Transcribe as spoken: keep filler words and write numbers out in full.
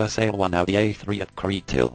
for sale one Audi A three at Créteil.